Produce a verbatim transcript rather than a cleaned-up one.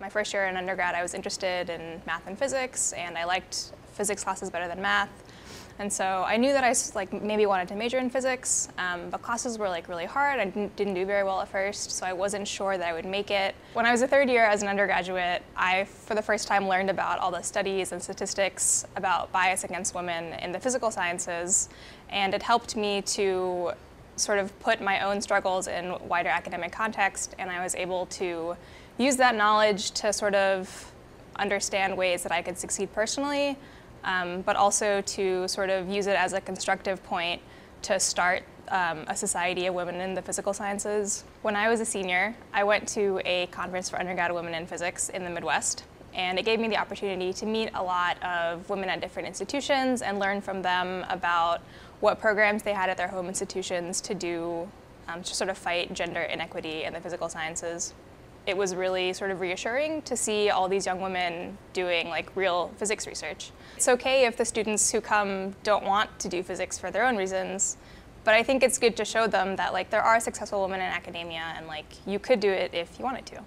my first year in undergrad, I was interested in math and physics, and I liked physics classes better than math. And so I knew that I like maybe wanted to major in physics, um, but classes were like really hard. I didn't, didn't do very well at first, so I wasn't sure that I would make it. When I was a third year as an undergraduate, I for the first time learned about all the studies and statistics about bias against women in the physical sciences, and it helped me to sort of put my own struggles in wider academic context, and I was able to use that knowledge to sort of understand ways that I could succeed personally. Um, but also to sort of use it as a constructive point to start um, a society of women in the physical sciences. When I was a senior, I went to a conference for undergrad women in physics in the Midwest, and it gave me the opportunity to meet a lot of women at different institutions and learn from them about what programs they had at their home institutions to do um, to sort of fight gender inequity in the physical sciences. It was really sort of reassuring to see all these young women doing like real physics research. It's okay if the students who come don't want to do physics for their own reasons, but I think it's good to show them that like there are successful women in academia and like you could do it if you wanted to.